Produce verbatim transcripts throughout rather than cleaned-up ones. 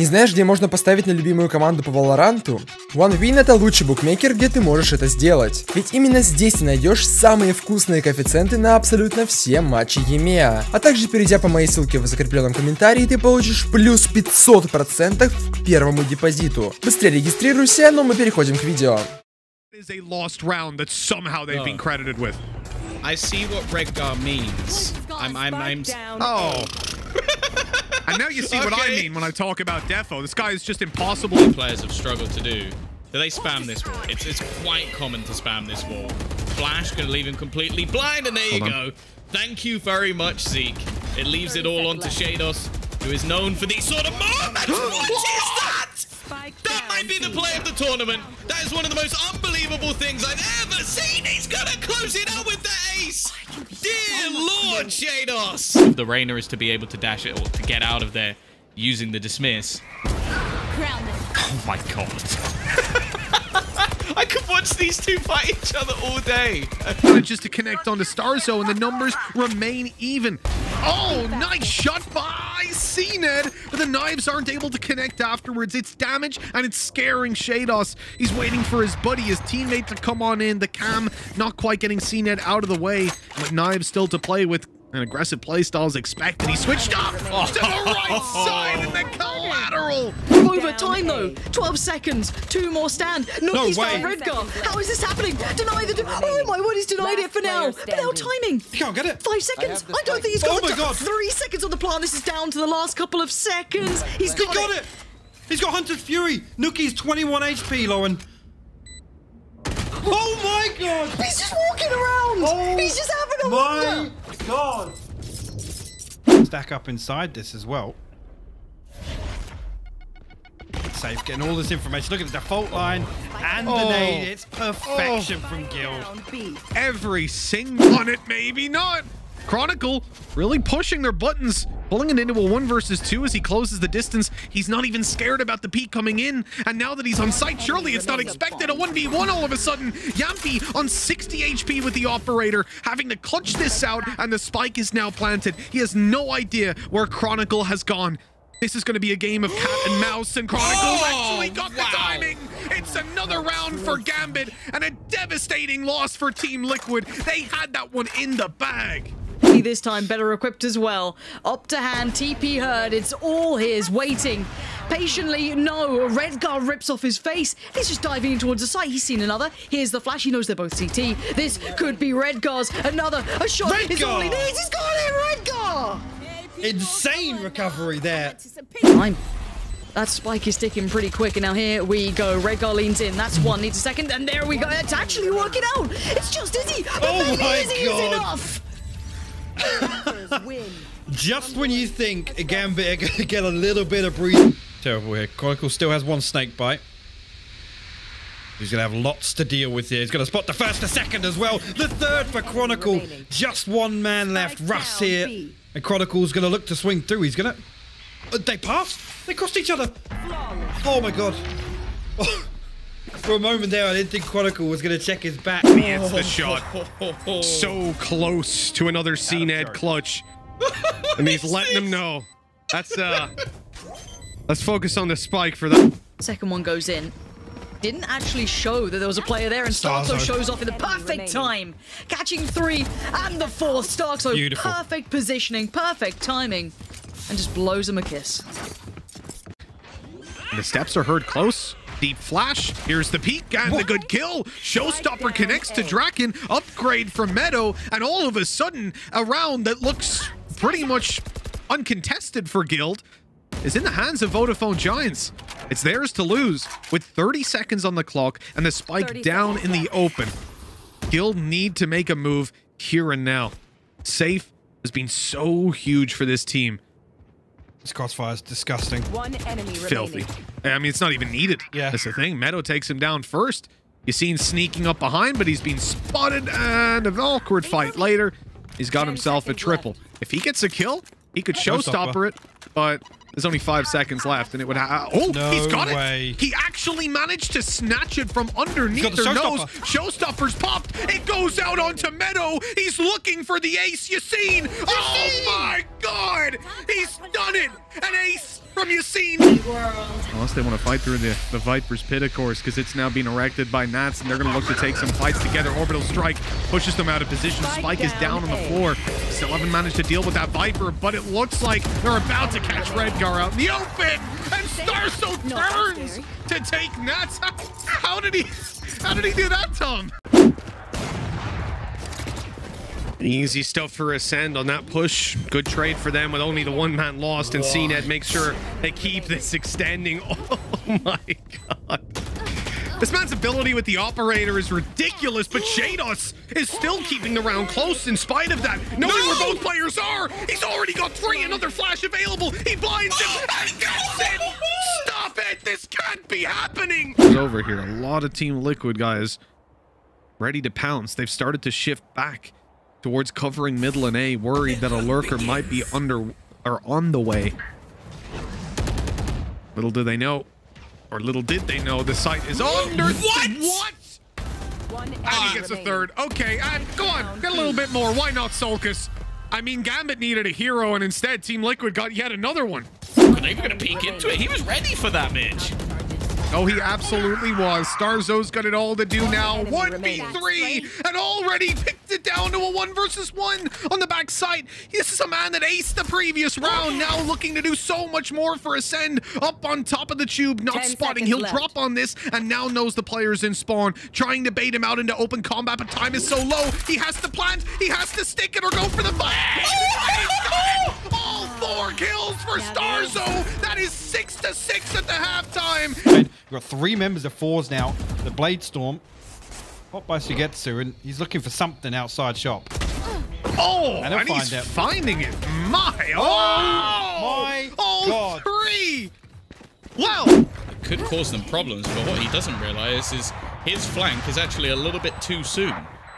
Не знаешь, где можно поставить на любимую команду по Valorantу? One Win — это лучший букмекер, где ты можешь это сделать. Ведь именно здесь ты найдешь самые вкусные коэффициенты на абсолютно все матчи и эм и а. А также, перейдя по моей ссылке в закрепленном комментарии, ты получишь плюс пятьсот процентов к первому депозиту. Быстрее регистрируйся, но мы переходим к видео. Is a lost round that somehow they've no. been credited with. I see what Redgar means. I'm, I'm, I'm... Oh. And now you see okay. what I mean when I talk about Defo. This guy is just impossible. Players have struggled to do. Do they spam this wall? It's, it's quite common to spam this wall. Flash gonna leave him completely blind, and there Hold you on. go. Thank you very much, Zeek. It leaves it all onto Shados, who is known for these sort of moments. What is that? That might be the play of the tournament. That is one of the most unbelievable things I've ever seen. He's gonna close it up with the ace. Dear Lord, Jadoss. The Rainer is to be able to dash it or to get out of there using the dismiss. Oh my god. I could watch these two fight each other all day. Just to connect onto Starzo, and the numbers remain even. Oh, nice shot by Cned, but the knives aren't able to connect afterwards. It's damage, and it's scaring Shados. He's waiting for his buddy, his teammate, to come on in. The cam not quite getting Cned out of the way, but knives still to play with. An aggressive playstyle is expected. He switched up oh. to the right side in the collateral. Over time though, twelve seconds, two more stand. No, he's found Redgar. How is this happening? Deny the. Oh my word, he's denied it for now. But now timing. He can't get it. Five seconds. I, I don't think he's got it. Oh my god. Three seconds on the plan. This is down to the last couple of seconds. He's got, he got it. it. He's got Hunter's Fury. Nookie's twenty-one H P, Lowen. Oh my god! He's just walking around! Oh, he's just having a wander! My god! Stack up inside this as well. Sayf getting all this information. Look at the default line and oh. the nade. It's perfection oh. from Guild. Every single one, it maybe not. Chronicle really pushing their buttons, pulling it into a one versus two as he closes the distance. He's not even scared about the peak coming in, and now that he's on site, surely it's not expected. A one v one all of a sudden. Yampi on sixty H P with the operator, having to clutch this out, and the spike is now planted. He has no idea where Chronicle has gone. This is going to be a game of cat and mouse, and Chronicle oh, actually got wow. the timing. It's another round for Gambit, and a devastating loss for Team Liquid. They had that one in the bag. This time better equipped as well. Up to hand, T P Herd, it's all his, waiting. Patiently, no, Redgar rips off his face. He's just diving in towards the site. He's seen another. Here's the flash, he knows they're both C T. This could be Redgar's, another. A shot Redgar. is all he needs. He's got it, Redgar! Insane recovery there. Time. That spike is sticking pretty quick, and now here we go. Redgar leans in. That's one, needs a second, and there we go. It's actually working out. It's just Izzy, but oh maybe my Izzy God. is enough. Just when you think a Gambit are gonna get a little bit of breathing. Terrible here. Chronicle still has one snake bite. He's gonna have lots to deal with here. He's gonna spot the first, the second as well. The third for Chronicle. Just one man left. Russ here. And Chronicle's gonna look to swing through. He's gonna. They passed. They crossed each other. Oh my god. Oh. For a moment there, I didn't think Chronicle was going to check his back. It's the shot. So close to another Cned clutch. And he's letting them know. That's, uh, let's focus on the spike for that. Second one goes in. Didn't actually show that there was a player there, and Starzo shows off in the perfect time. Catching three and the fourth. Starzo, beautiful. Perfect positioning, perfect timing, and just blows him a kiss. The steps are heard close. Deep flash, here's the peek and what? the good kill. Showstopper connects to Draken, upgrade from Meadow, and all of a sudden, a round that looks pretty much uncontested for Guild is in the hands of Vodafone Giants. It's theirs to lose with thirty seconds on the clock and the spike down in the open. Guild need to make a move here and now. Sayf has been so huge for this team. This crossfire is disgusting. One enemy Filthy. Remaining. I mean, it's not even needed. Yeah. That's the thing. Meadow takes him down first. You see him sneaking up behind, but he's been spotted, and an awkward fight later. He's got himself a triple. Left. If he gets a kill, he could showstopper it, but there's only five seconds left, and it would ha Oh, no he's got way. it. He actually managed to snatch it from underneath their nose. Showstopper's popped. It goes out onto Meadow. He's looking for the ace. Yassine. Oh, my God. He's done it. An ace from your scene. Unless they want to fight through the, the Viper's pit, of course, because it's now being erected by Nats, and they're going to look to take some fights together. Orbital Strike pushes them out of position. Spike is down on the floor. Still haven't managed to deal with that Viper, but it looks like they're about to catch Redgar out in the open, and Starzo turns to take Nats. How, how did he, how did he do that, Tom? Easy stuff for Ascend on that push. Good trade for them with only the one man lost, and Cned makes sure they keep this extending. Oh my god. This man's ability with the operator is ridiculous, but Shados is still keeping the round close in spite of that. Knowing no! where both players are, he's already got three, another flash available. He blinds him and gets it! Stop it! This can't be happening! It's over here. A lot of Team Liquid guys ready to pounce. They've started to shift back towards covering middle and A, worried that a lurker might be under or on the way. Little do they know, or little did they know, the site is under. What? What? One and he gets a third. Okay, and go on, get a little bit more. Why not Solakas? I mean, Gambit needed a hero, and instead Team Liquid got yet another one. Are they gonna peek into it? He was ready for that, Midge. Oh, he absolutely was. Starzo's got it all to do now. one v three, and already picked it down to a one versus one on the backside. This is a man that aced the previous round, now looking to do so much more for Ascend. Up on top of the tube, not spotting. He'll left. drop on this, and now knows the players in spawn, trying to bait him out into open combat, but time is so low. He has to plant, he has to stick it, or go for the fight. Oh, he's got it. All four kills for Starzo. That is six to six at the halftime. We've got three members of fours now. The Blade Storm, hot by Sugetsu, and he's looking for something outside shop. Oh, and, and find he's out. finding it. My, oh, oh my all God. three. Wow. It could cause them problems, but what he doesn't realize is his flank is actually a little bit too soon.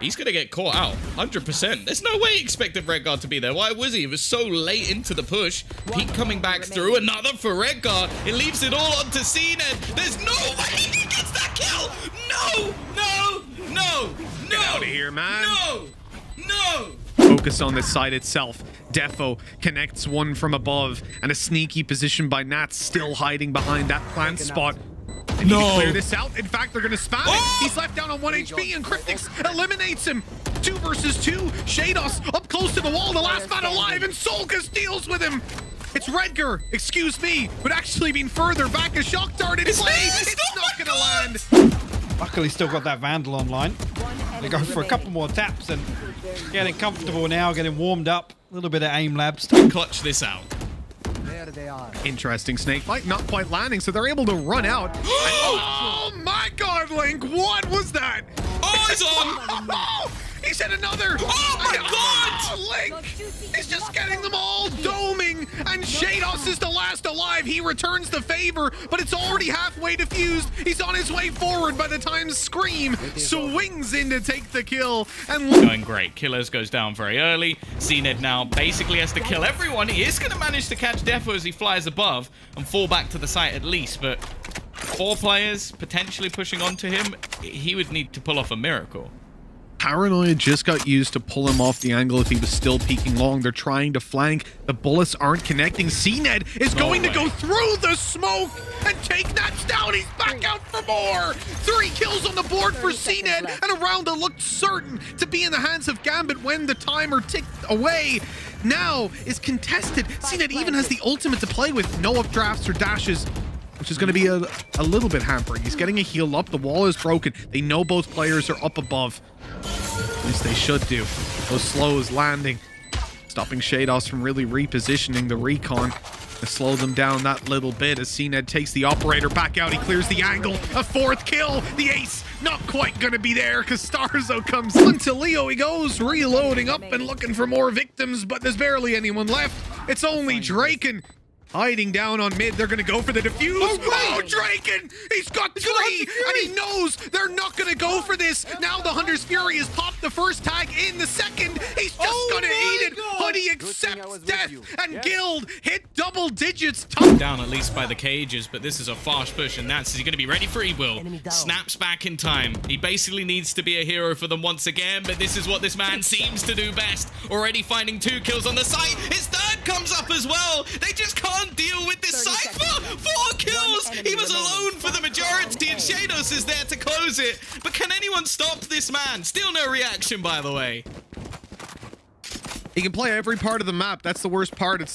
He's going to get caught out, one hundred percent. There's no way he expected Redgar to be there. Why was he? He was so late into the push. Pete coming back through, another for Redgar. It leaves it all onto Cned. There's no way he gets that kill. No, no, no, no. Get out of here, man. No, no. Focus on this side itself. Defo connects one from above, and a sneaky position by Nats, still hiding behind that plant spot. They no. need to clear this out. In fact, they're going to spam oh! it. He's left down on one H P, and Kryptix eliminates him. Two versus two. Shados up close to the wall. The last man alive, and Solakas deals with him. It's Redgar, excuse me, would actually mean further back. A shock dart in play. It's not going to land. Luckily, still got that Vandal online. They go for a couple more taps, and getting comfortable now, getting warmed up. A little bit of aim labs to clutch this out. They are. Interesting snake fight, not quite landing, so they're able to run out. Oh my god, Link, what was that? Oh, it's on! Oh, he's hit another! Oh my I, god! Oh, Link is just getting them all doming, and Shados is the last alive. He returns the favor, but it's already halfway diffused. He's on his way forward by the time Scream swings in to take the kill. And going great. Killers goes down very early. Cned now basically has to kill everyone. He is going to manage to catch Defo as he flies above and fall back to the site at least, but four players potentially pushing onto him, he would need to pull off a miracle. Paranoia just got used to pull him off the angle if he was still peeking long. They're trying to flank. The bullets aren't connecting. Cned is going to go through the smoke and take Nats down. He's back out for more. Three kills on the board for Cned, and a round that looked certain to be in the hands of Gambit when the timer ticked away. Now is contested. Cned even has the ultimate to play with. No updrafts or dashes, which is going to be a, a little bit hampering. He's getting a heal up. The wall is broken. They know both players are up above. At least they should do. Those slows landing, stopping Shados from really repositioning the recon to slow them down that little bit as Cned takes the operator back out. He clears the angle. A fourth kill. The ace not quite going to be there because Starzo comes on to Leo. He goes reloading up and looking for more victims, but there's barely anyone left. It's only Draken hiding down on mid. They're going to go for the defuse. Oh, oh Draken! He's got three, and he knows they're not going to go for this. Now the Hunter's Fury has popped the first tag in the second. He's just oh going to eat it. God. Hoodie accepts death, and yeah. Guild hit double digits. Down at least by the cages, but this is a fast push, and that's he's going to be ready for E-Will. Snaps back in time. He basically needs to be a hero for them once again, but this is what this man seems to do best. Already finding two kills on the site. His third comes up as well. They just can't can't deal with this Cypher! Four kills! He was alone for the majority and Shados is there to close it. But can anyone stop this man? Still no reaction, by the way. He can play every part of the map. That's the worst part. It's not